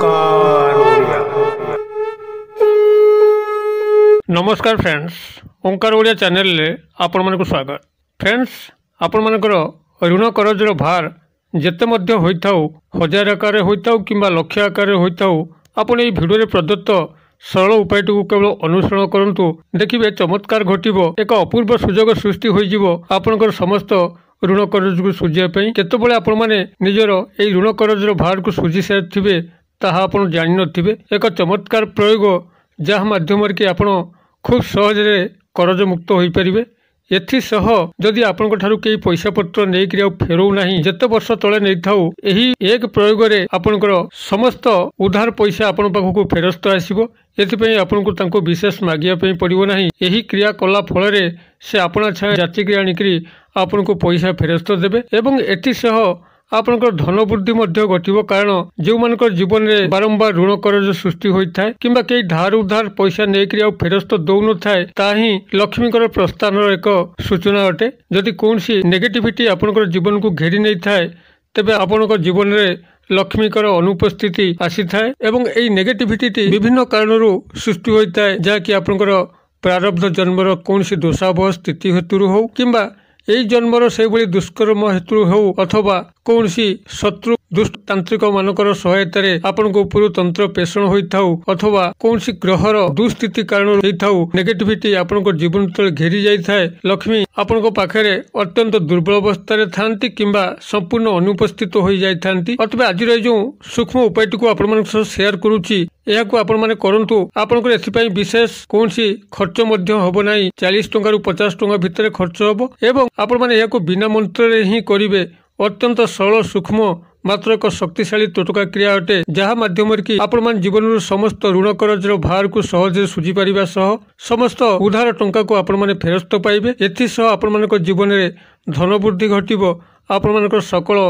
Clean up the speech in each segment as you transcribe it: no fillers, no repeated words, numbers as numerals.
ओमकार ओडिया। नमस्कार friends, Omkar Odia channel आपण मानक स्वागत। फ्रेंड्स, आपण मानकर ऋण करजर भार जेते मध्य होइथाउ, हजार आकार होइथाउ किंबा लक्ष आकार होइथाउ, आपण एई भिडियो रे प्रदत्त सरल उपायटी केवल अनुसरण करंतु। देखिबे चमत्कार घटिबो, एक अपूर्व सुयोग सृष्टि होई जिवो आपनकर समस्त ऋण करज को सुझाई। केतबले आपण माने निजर एई ऋण करजर भार को सुझी सारिथिबे ताहा आपण जानि नथिबे। एक चमत्कार प्रयोग जहा माध्यम रे कि आपण खूब सहजरे करज मुक्त होई परिबे। एथिसह जदि आपनक ठारू केही पैसा पत्र नहीं कि फेरऊ ना, जते वर्ष तले नहीं थाउ, एही एक प्रयोग रे आपनकर समस्त उधार पैसा आपन पाखकु फेरस्त आसीबो। एथिपई आपनकु तांको विशेष मागिया पई पड़िबो नाही। एही क्रिया कला फल रे से आपना छाया जाति क्रिया निकरी आपनकु पैसा फेरस्त देबे एवं एथिसह आपनकर धन वृद्धि मध्ये घटिबो। कारण जो मानकर जीवन रे बारंबार ऋण करज सृष्टि होई थाए किंबा केही धार उधार पैसा नै कि आउ फेरस्त दौन थाए, ताही लक्ष्मीकर प्रस्थान रो एक सूचना अटे। जदि कोनसी नेगेटिविटी आपनकर जीवन को घेरी नै थाए तबे आपनकर जीवन रे लक्ष्मीकर अनुपस्थिति आसी थाए एवं एही नेगेटिविटी विभिन्न कारणरू सृष्टि होई थाए, जा कि आपनकर प्रारब्ध जन्मर कोनसी दोषावह स्थिति हेतु हो किंबा एई जन्मर से भली दुष्कर्म हेतु हो अथवा कौन सी शत्रु दुष्ट तांत्रिक मानकर सहायतार आपण को पूर्व तंत्र पेषण होइथाउ अथवा कौन सी ग्रहर दुस्थिति कारण होइथाउ, नेगेटिविटी आपण को जीवन तले घेरी जाई थाए। लक्ष्मी आपण को पाखरे अत्यंत दुर्बल अवस्था रे थांती किंबा संपूर्ण अनुपस्थित होई जाई थांती। अथवा आज रे जो सूक्ष्म उपायटी को आपण मन सह शेयर करूची, एहा को आपण माने करंतु। आपण को एथि पई विशेष कौन सी खर्च मध्य होबो नाही, 40 टका रु 50 टका भितरे खर्च होबो एवं आपण माने एहा को बिना मंत्र रे ही करिवे। अत्यंत सरल सूक्ष्म मात्र एक शक्तिशाली टोटका क्रिया अटे, जहा माध्यम कि आपण मान जीवन समस्त ऋण करजर भार को सहजे सुझी पारिबा सह समस्त उधार टंका को आपण माने फेरस्त पाइबे। एथिसह आपण मानक जीवन रे धन वृद्धि घटिबो, आपण मानक सकल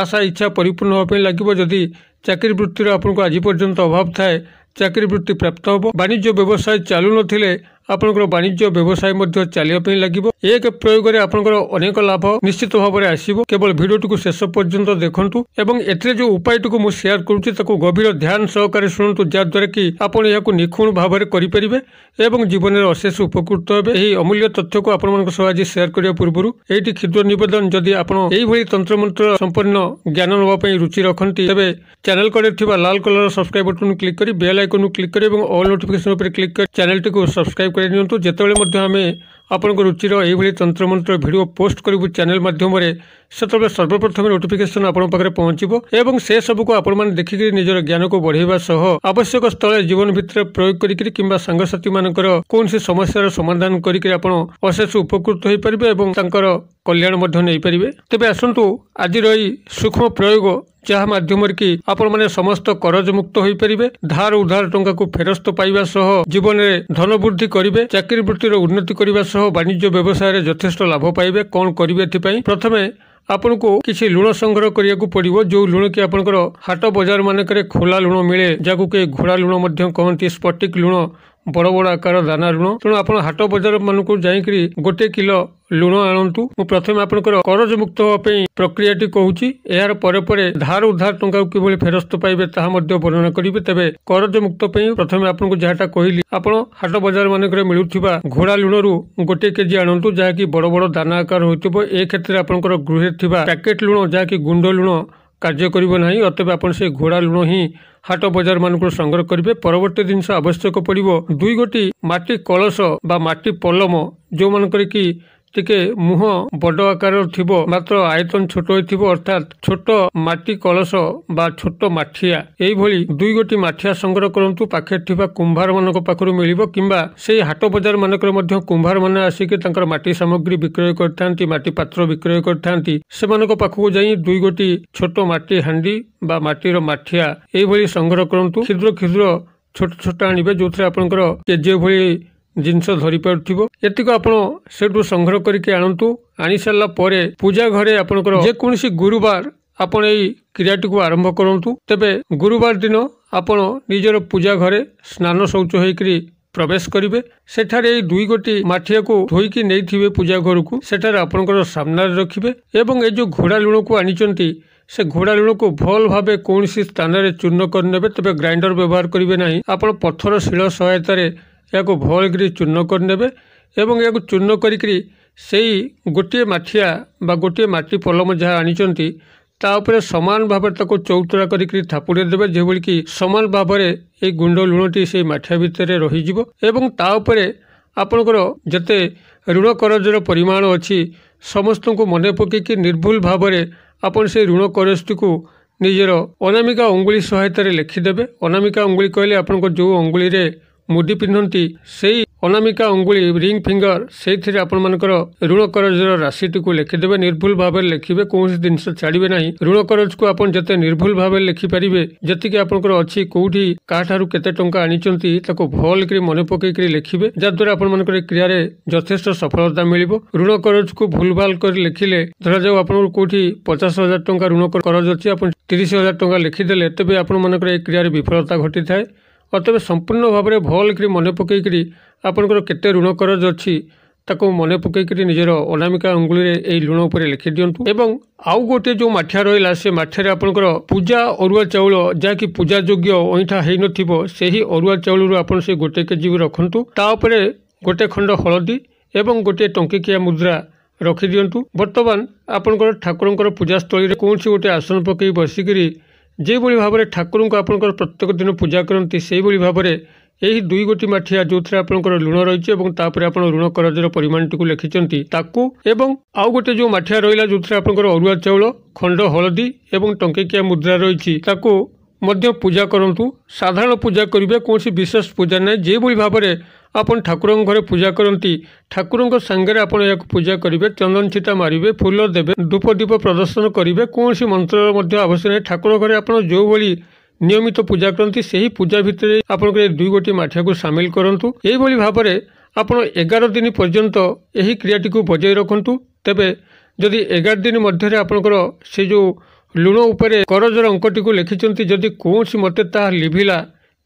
आशा इच्छा परिपूर्ण होबे लागिबो। जदि चाकरी वृत्तिर आपण को आज पर्यंत अभाव थाए, चाकरी वृत्ति प्राप्त होबो। वाणिज्य व्यवसाय चालू नथिले आपनकर वाणिज्य व्यवसाय मध्य चलिया लागिबो। एक प्रयोग रे आपनकर अनेक लाभ निश्चित भाव में आसीबो। केवल भिडियोटुकु शेष पर्यंत देखंतु एवं एथरे जो उपायटुकु मु शेयर करूची ताको गभीर ध्यान सहकारे सुनंतु, जाद्वारा कि आपण याकु निखुण भाव रे करि परिबे एवं जीवन रे अशेष उपकृत होबे। एही अमूल्य तथ्य को आपण मानक सह आज शेयर करिया पूर्वरु एही क्षुद्र निवेदन, जदि आपण एही भली तंत्र मंत्र संपन्न ज्ञान नवा पई रुचि रखंती तबे चैनल करे थिबा लाल कलर सब्सक्राइब बटन क्लिक करी बेल आइकन क्लिक करी एवं ऑल नोटिफिकेशन पर क्लिक कर चैनल टिको सब्सक्राइब नियंतु। जेतेबेले मध्य हमें आपन को रुचि रो एही भली तंत्र मंत्र वीडियो पोस्ट करिवु चैनल माध्यम रे, सेतबेले सर्वप्रथम नोटिफिकेशन आपन पाखरे पहुँचीबो एवं से सब को आपण मान देखि के निजर ज्ञान को बढ़ेबा सह आवश्यक स्थल जीवन भितर प्रयोग करिकि किंबा संग साथी मानकर कोन से समस्या रो समाधान करिकि आपण अशेष उपकृत होई परिबे एवं तंकर कल्याण मध्य नै परिबे। तबे असंतु आज रही सूक्ष्म प्रयोग जहा माध्यम रे कि आपण माने समस्त करज मुक्त होई परिबे, धार उधार टंका को फेरस्त पाइबा सह जीवन रे धन वृद्धि करिवे, चाकरी वृत्ति रो उन्नति करिवा वाणिज्य व्यवसाय रे जथेष्ट लाभ पाइबे। कौन करिवे थि पई प्रथमे आपन को किसी लुण संग्रह करिया को पड़िवो, जो लुण कि आपनकर हाट बाजार मानक रे खोला लुण मिले, जाको के घोड़ा लुण मध्यम कहंती, स्फटिक लुण बड़ बड़ आकार दाना लुण। तेणु आप हाट बाजार मानक जाइकरी गोटे किलो लुण आनतु। मु प्रथम आपनकर करज मुक्त होई प्रक्रियाटी कहूची, एहार परे परे धार उधार टंका किभली फेरस्त पाइबे ताहा मध्य वर्णना करिवे। तबे करज मुक्त पई प्रथमे आपनकु जहाटा कहिली, आपण हाट बाजार मानक रे मिलुथिबा घोड़ा लुणरू गोटे केजी आनतु, जहा कि बड़ बड़ दाना आकार होइतबो। ए क्षेत्र आपनकर गृहे थिबा पैकेट लुण जहा कि गुंड लुण कार्य करिबो नाही, अतबे आपण से घोड़ा लुण ही हाट बाजार मानक संग्रह करेंगे। परवर्ती जिनस आवश्यक पड़ो दुई गोटी माटी कलश बा माटी पलम, जो मानक कि टिके मुह बड़ आकार थिबो मात्र आयतन छोट होइथिबो, अर्थात छोट माटी कलश बा छोट माठिया। एही भली दुई गोटी माठिया संग्रह करंतु, पाखे थिबा कुंभार मानक पाखरु मिलिबो किंबा सेही हाट बाजार मानकर मध्य कुंभार माने आसीके तांकर माटी सामग्री विक्रय करथांती, माटी पात्र विक्रय करथांती। सेमानक पाखु जाई दुई गोटी छोट माटी हांडी बा माटीर माठिया एही भली संग्रह करंतु। क्षुद्र क्षुद्र छोट छोट आनिबे, जोथरे आपनकर केजे भली जिनस धरी पार्थ्य एतिक आपण सेठू संग्रह करके आणतु। आनी सारला परे पूजा घरे आपनकर जे कोनसी गुरुवार आपण एई क्रियाटी को आरंभ करंतु। तबे गुरुवार दिन आपण निजर पूजा घरे स्नान शौच होइकरी प्रवेश करिवे, सेठारे एई दुई गोटी माठिया को धोइकी नेइथिबे पूजा घरकु, सेठारे आपनकर सामनार रखिबे एवं ए जो घोड़ा लुण को आनिचंती से घोड़ा लुण को भल भाव कौन सी स्थान में चूर्ण करने तेज ग्राइंडर व्यवहार करेंगे ना आपड़ पथर शिल सहायत या भल चूर्ण करने या चूर्ण करी गोटे मठिया गोटे मटी पलम जहाँ आनी सामान भाव चौतरा करी थापुड़े देवे जोभली कि सामान भाव में ये गुंड लुणटी से मठिया भितर रहीज एवं तापर आपणकर जिते ऋण करजर परिमाण अच्छी समस्त को मन पकई निर्भुल भाव में आपन से ऋण करजटी को निजर अनामिका अंगुली सहायत लिखिदेवे। अनामिका अंगुली कहले आपन जो अंगुली रे मुडी पिन्हती से अनामिका अंगुली रिंग फिंगर से आपर ऋण करजर राशिटी को लिखिदेवे निर्भुल भाव में लिखे कौन सी जिनस छाड़े ना ऋण करज को आपन जिते निर्भुल भाव में लिखिपारे जी आपंकर अच्छी कौटी का ठार केते टंका आनी भल कर मन पकईक लिखे जहाद्वारा आपर क्रियार जथेष सफलता मिल ऋण करज को भूलभाल कर लिखिले धर जाऊ आपन कौटी 50,000 टंका ऋण करज अच्छी आप 30,000 टंका लिखिदेले तेज आपर ए क्रियार विफलता घटी थाए अतः संपूर्ण भाव में भल कर मन पकईकरी आपणकर केते ऋण करज अच्छी ताको मन पकईकरी निजर अनामिका अंगुली रे एई लुण उपर लिखि दियंतु। एवं आउ गोटे जो मठिया रहिला से मठिया रे आपणकर पूजा अरुआ चाउल जाकि पूजा योग्य ओइठा हेइ नथिबो सेही अरुआ चाउल रु आपण से गोटे केजी रखंतु ता उपरे गोटे खंड हलदी एवं गोटे टंकिकिया मुद्रा रखि दियंतु। वर्तमान आपणकर ठाकुरंकर पूजा स्थली रे कोनसी गोटे आसन पकई बसिकरी जे भली भाव में ठाकुर को आपणकर प्रत्येक दिन पूजा करती से भाव में यही दुई गोटी मठिया जो थे आपणकर लुण रही ऋण करजर परिमाण टी लिखिं एवं आउ गोटे जो मठिया रहा जो थे आपणकर अरुआ चाउल खंड हलदी एवं टंकिकिया मुद्रा रही पूजा करूँ। साधारण पूजा करेंगे कौन सी विशेष पूजा ना जे भली भाव में आपन ठाकुर घरे पूजा करती ठाकुर सांगे आपन या पूजा करेंगे चंदन छीटा मारे फूल देवे धूप दीप प्रदर्शन करेंगे कौन सी मंत्र आवश्यक नहीं ठाकुर घरे आपन जो भली नियमित तो पूजा करती से ही पूजा भितर आपंकर दुई गोटी मठिया को सामिल करूँ। यही भाव में आपन 11 दिन पर्यंत यही क्रियाटी को बजाय रखु तेबे जदि 11 दिन मध्य आपंकर से जो लुण उपरे करजर अंकटी को लिखिंट जदि कौन सी मत लिभिला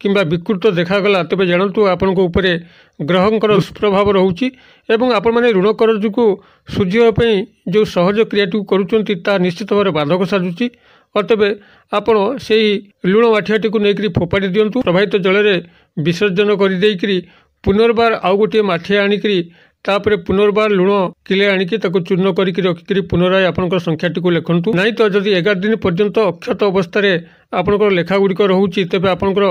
किंबा विकृत देखागला तेज जानतु आपण ग्रहंकर दुष्प्रभाव रोचे और आपण मैंने ऋण करज को सुझापी जो सहज क्रियाटी करुँचा निश्चित भाव बाधक साजुची और तेज आपण से लुण मठियाटी को लेकर फोपाड़ी दिंतु प्रभावित जल में विसर्जन करदेकरी पुनर्बार आउ गोटे मठिया आणिक तापर पुनर्बार लुण किले आणिकी चूर्ण करके पुनराय आपंकर संख्याटी को लिखतु नहीं तो जदि 11 दिन पर्यंत अक्षत अवस्था आपंकर लेखागुड़िक रोचे तेज आपंकर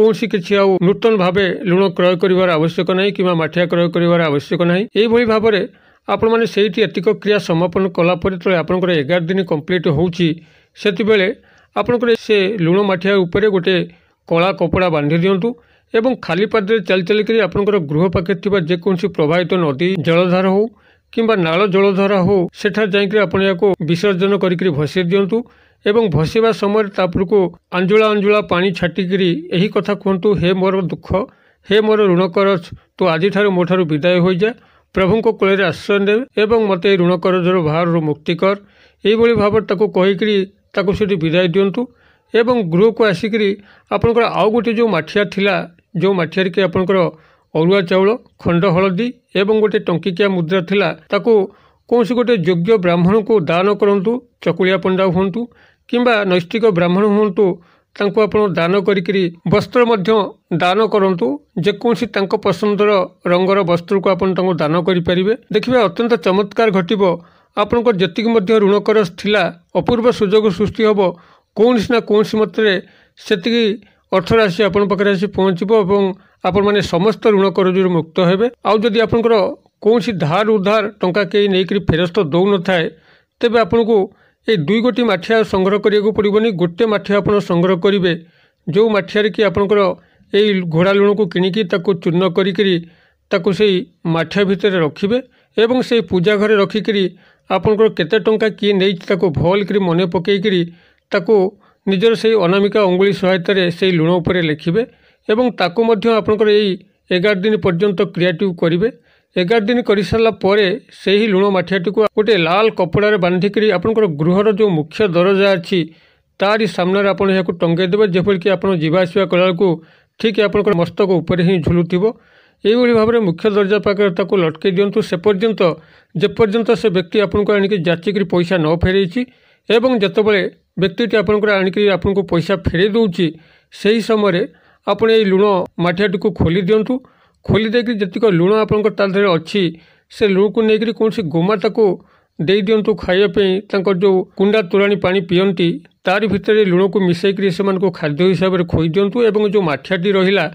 कौन सी किसी आउ नूतन भाव लुण क्रय कर आवश्यक ना कि मठिया क्रय कर आवश्यक ना यही भाव में आपण मैंने से एतिक क्रिया समापन कलापर तेज आपंकर 11 दिन कम्प्लीट होतीबले आपंकर से लुण मठिया उपर गोटे कला कपड़ा बांधि दिंतु एवं खाली पादरे चल चल कर आपंकर गृह पाखे जेकोसी प्रभावित नदी जलधार हो किंबा नाल जलधारा हो सेठा जाकर आपण याको विसर्जन करी भसै दियंतु एवं भसैवा समय तापर को आंजुला आंजुला पानी छाटिकी यही कथा कहतु हे मोर दुख हे मोर ऋण करज तू आज मो ठार विदाय हो जा प्रभु को कोल आश्रय दे मत ऋण करजर भार मुक्ति कर यही भाव कहीकि विदाय दिंतु एवं गृह को आसिक आपंकर आउ गोटे जो मठिया थिला जो मठिया के आपंकर अरुआ चाउल खंड हलदी एवं गोटे टंकिकिया मुद्रा थिला ताको कौन सी गोटे योग्य ब्राह्मण को दान करंतु चकुलिया पंडा हुंतु किंबा नैष्टिक ब्राह्मण हुंतु तांको आपण दान करी वस्त्र मध्य दान करंतु जेकोसी तांको पसंदर रंगर वस्त्र को आपण तांको दान करि परिबे देखिबे अत्यंत चमत्कार घटिबो आपणको जतिक मध्य ऋण करज थिला अपूर्व सुयोग सृष्टि होबो कौनसी ना कौन मतलब से अर्थ राशि आपन पाखे आसी पहुँचब और आपण मैंने समस्त ऋण करज मुक्त होबे आदि आपंकर कौन सी धार उधार टंका कई नहीं फेरस्त दौन थाए तेब आपन को ये दुई गोटी मठिया संग्रह करने पड़ोनी गोटे मठिया आपन संग्रह करेंगे जो मठिया कि आपंकर यही घोड़ा लुण को किणिकी चूर्ण करके मठिया भितर रखिए एवं से पूजा घर रखिकी आपंकर केते टंका किए नहीं भल कर मन पकईकरी ताको निजर से अनामिका अंगुली सहायत से लुण उपर लिखे एवं ताको मध्य आपनकर यही 11 दिन पर्यंत क्रियाटिव करेंगे 11 दिन कर सारा पर से ही लुण मठियाटी को गोटे लाल कपड़े बांधिक आपनकर गृहर जो मुख्य दरजा अच्छी तारी सामने आपन यह टंगईदेवे जपर कि आपन जीवासवा कला ठीक आपनकर मस्तक उपर ही झुलुथिबो यही भाव में मुख्य दरजा पाखे ताको लटकई दिंतु से पर्यंत जेपर्यंत से व्यक्ति आपन को आनिक जाचिक पैसा न फेरैछि एवं जतबले व्यक्तिटी आपंकर आनिक पैसा फेरे दूची से ही समय आपड़ ये लुण मठियाटी को खोली दिंतु खोली देकर जतिक लुण आपंकर अच्छी से लुण को लेकर कौन सी गोमाता को दे दिंतु खायापी जो कुंडा तोराणी पा पींती तार भर लुण को मिसईकरी से खाद्य हिसाब से खोई दिंतु और जो मठियाटी रहा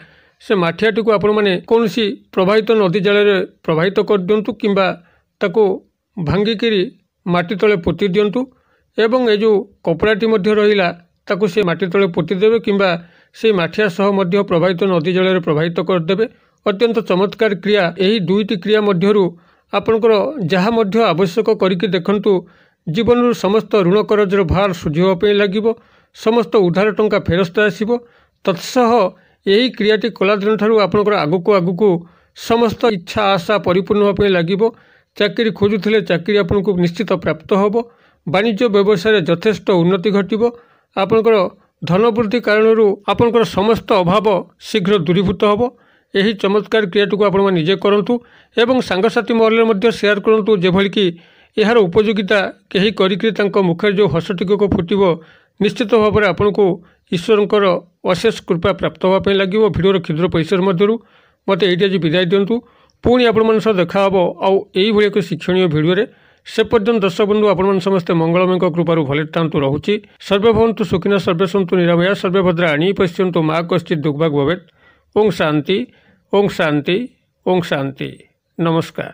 से मठियाटी को आपण मैंने कौन सी प्रभावित नदी जल प्रभावित कर दिंतु किंवा भांगिक मटी तले पोति दिंतु एवं ये जो कपड़ाटी रहा ताकू से मटी तले पोतीदेवे किंवा से मठिया सह प्रभावित नदी जल प्रभावित करदेवे। अत्यंत चमत्कार क्रिया यही दुईटी क्रिया मध्यरु आपणकर जहाँ मध्य आवश्यक करके देखंतु जीवन समस्त ऋण करजर भार सुझावाई लगे समस्त उधार टंका फेरस्त आसव तत्सह यही क्रियाटी कला दिन ठार आपणकर आगु समस्त इच्छा आशा परिपूर्ण होगापी लगे। चाकरी खोजुले चाकरी आपको निश्चित प्राप्त होब वाणिज्य व्यवसाय यथेष्ट उन्नति घटव आपणकर धनवृद्धि कारण आपणकर समस्त अभाव शीघ्र दूरीभूत होब। यही चमत्कार क्रियाटी को आपण निजे करूँ एवं सांगसाथी महल सेयार करूँ जेभलिकी यार उपयोगिता कहीं करके मुखे जो हसटिकक फुटब निश्चित भाव में आपन को ईश्वर अशेष कृपा प्राप्त होगापी लगे। भिडियोर क्षुद्र परिसर मध्य मत ये आज विदाय दिंतु पुणी आपण सह देखा हे आउ यही एक शिक्षणीय भिडियो से पर्यटन दर्शक बंधु आपण समस्ते मंगलमय कृपार भले थांतु रहुछि। सर्वे भवन्तु सुखिनः सर्वे सन्तु निरामयाः सर्वे भद्राणि पश्यन्तु मा कश्चित् दुःखभाग् भवेत्। ओम शांति ओम शांति ओम शांति। नमस्कार।